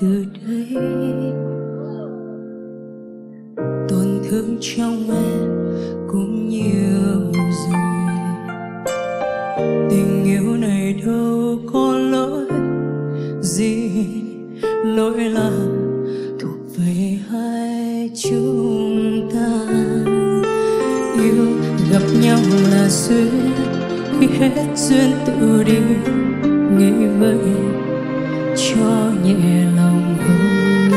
từ đây. Tổn thương trong em cũng nhiều rồi, tình yêu này đâu có lỗi gì, lỗi là thuộc về hai chúng ta. Yêu gặp nhau là duyên, khi hết duyên tự đi, nghĩ vậy cho nhẹ lòng hơn.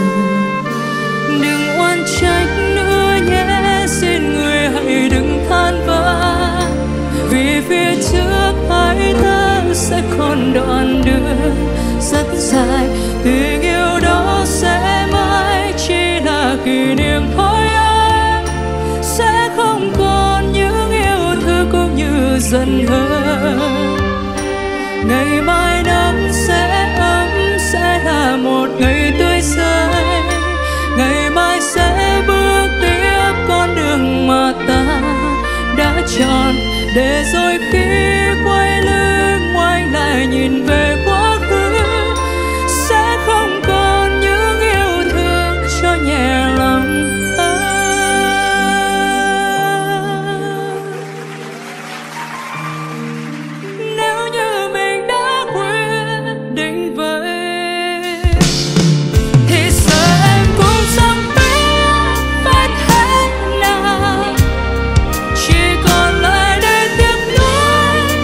Đừng oán trách nữa nhé, xin người hãy đừng than vãn, vì phía trước hai ta sẽ còn đoạn đường rất dài. Tình yêu đó sẽ mãi chỉ là kỷ niệm thôi, em sẽ không còn những yêu thương cũng như dần hơn. Ngày mai nắng sẽ ấm, sẽ là một ngày tươi sáng, ngày mai sẽ bước tiếp con đường mà ta đã chọn, để rồi khi quay lưng ngoảnh lại nhìn về quá khứ, sẽ không còn những yêu thương cho nhẹ lòng hơn. Nếu như mình đã quyết định vậy, thì giờ em cũng sắp biết phải thế nào, chỉ còn lại đây tiếc nuối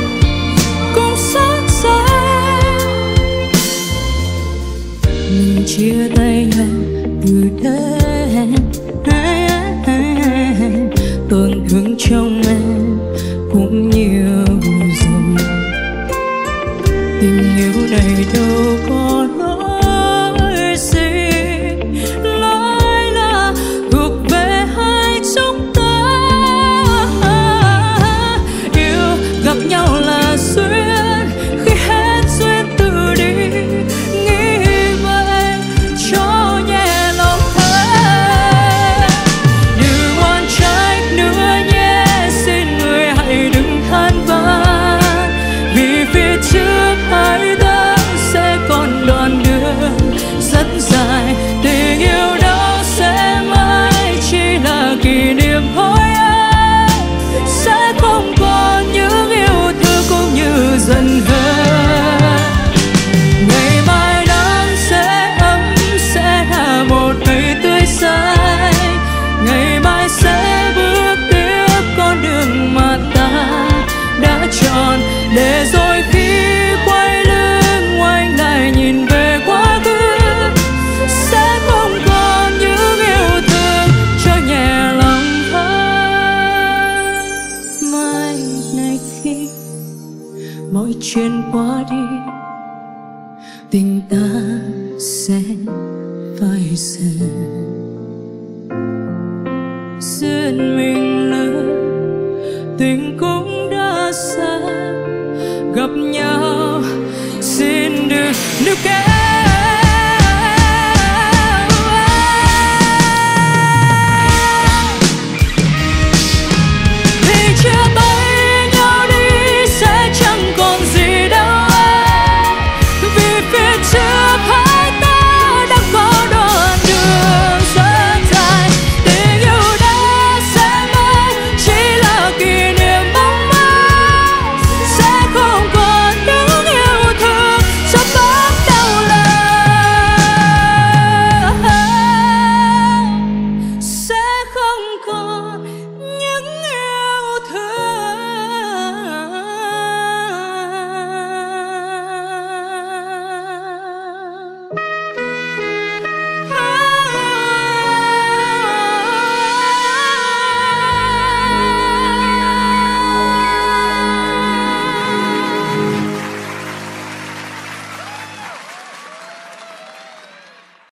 cũng xót xa. Mình chia tay nhau từ đây, tổn thương trong em cũng nhiều rồi, tình yêu này đâu có lỗi gì, lỗi là thuộc về hai chúng ta. Yêu gặp nhau là duyên, khi hết duyên tự đi, nghĩ vậy cho nhẹ lòng em. Đừng oán trách nữa nhé, xin người hãy đừng than vãn, vì phía trước hai ta sẽ còn đoạn đường rất dài. Tình yêu đó sẽ mãi chỉ là kỷ niệm thôi, em sẽ không còn những yêu thương cũng như dần hơn. Ngày mai nắng sẽ ấm, sẽ là một ngày tươi sáng, ngày mai sẽ bước tiếp con đường mà ta đã chọn, để rồi khi quay lưng ngoảnh lại nhìn về quá khứ, sẽ không còn những yêu thương cho nhẹ lòng hơn. Mai này khi mọi chuyện qua đi, tình ta sẽ phai dần. Duyên mình lỡ, tình cũng đã xa, gặp nhau xin đừng níu kéo.